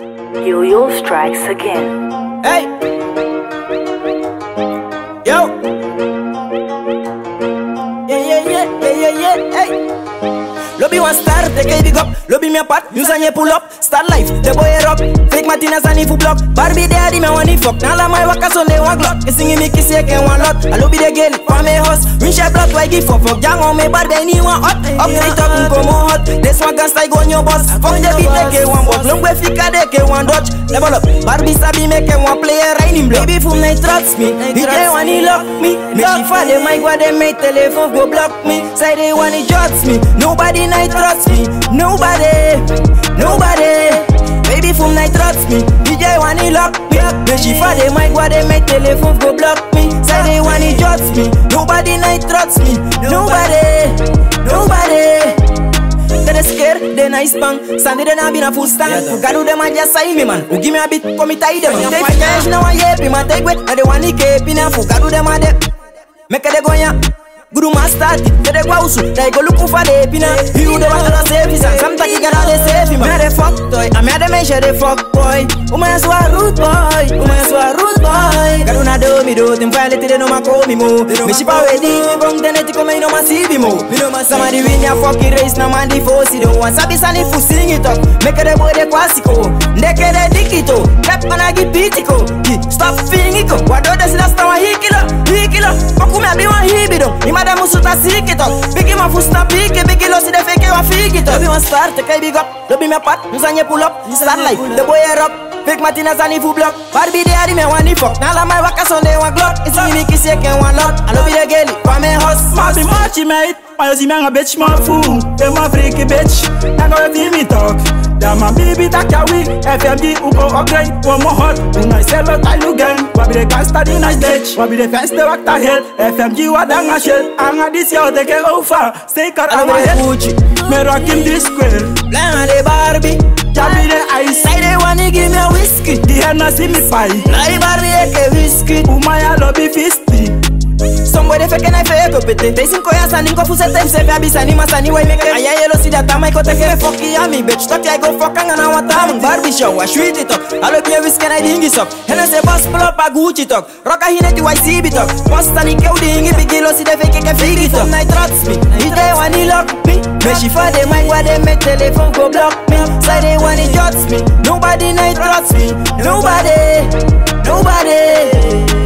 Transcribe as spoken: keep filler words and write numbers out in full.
Yo-Yo strikes again. Hey! Yo! Yeah, yeah, yeah, yeah, yeah, yeah, hey! Lobby one star, take a big up. Lobby me a pot, news and ye pull up. Star life, the boy a rock. Fake Martinez and if you block. Barbie daddy, me want it fuck. Now la my work, I so they want glock. They singing me kiss, you can one lot. I lobby the girl, for me host. Ring shot block, like give fuck. Fuck, young on me bad, then he want hot. Up the top, you come on hot. They swag and style, go on your boss. Fuck the beat, take a one box. Long way flicker, take a one dodge. Level up, Barbie sabi, make a one player, rain him block. Baby fool, they trust me. They want to lock me. Make she fall, they might go, they make telephone, go block me. Say they want to judge me. Nobody I trust me, nobody, nobody. Baby from night trust me, D J wanna lock me up. When she fall, they might go, they make telephone go block me. Say they wanna judge me, nobody night trust me, nobody, nobody. Then they scared, then I spank. Sandy then I been a full stand. Who can do them and just sign me man? Who give me a bit, come me tie them. Take my cash now I yep him and take wet. And they wanna keep in a who can do them and dep. Make a they go ya. Guru master, they go out, they go looking for the pina. You the one that save his and sometimes you gotta save him. I'm the fuck toy, I'm the man share the fuck boy. Woman so a rude boy, woman so a rude boy. Karuna do me do, them violate they no ma call me mo. Me she power deep, me bong then they come me no ma see me mo. Somebody win ya fucking race, no man the force it. One sabi sani fu sing it up, make the boy the classico. Neke the dikito, cap managi pitiko. Stop fingiko, wado desina stawa hikilo, hikilo. Bakumi abi wan hibido. Madame Musuta sick it up. Biggie my foot snap pick it. Biggie lost it. They fake it. I fake it up. Lobby one star. Take a big up. Lobby me pat. News and ye pull up. Start life. The boy air up. Fake Martinez and if you block. Barbie daddy me want it fuck. Now la my workers on they want glock. It's me kiss you can one lot. I lobby the girlie. For me house. Must be much mate. My Ozzy man a bitch my fool. Them a freaky bitch. Now go give me talk. That my baby that can we. F M D who go upgrade. One more hot. When I sell out I look game. Wabi the gangster in nice bitch. Wabi the fence the walk the hell. F M D what dang a shell. Anga this year they get over. Stay cut on my head. Me rock him this square. Blind the Barbie. Jabi the ice. Say they wanna give me a whiskey. The Hennessy me pie. Like Barbie eke whiskey. Umaya lobby fisty. Somebody faking I fake up it. They sing koya sani go fuse time se baby sani masani way make. Aya yellow see that time I go take a fuck ya me bitch. Talk I go fuck and I want time. Barbie show I shoot it up. I love your whiskey I ding it up. Hennessy boss pull up a Gucci talk. Rocka hine the Y C B talk. Boss sani ke uding it big yellow see that fake ke fake it up. Night trust me. D J want it lock me. Me she for the mic where they make telephone go block me. Say they want it judge me. Nobody night trust me. Nobody. Nobody.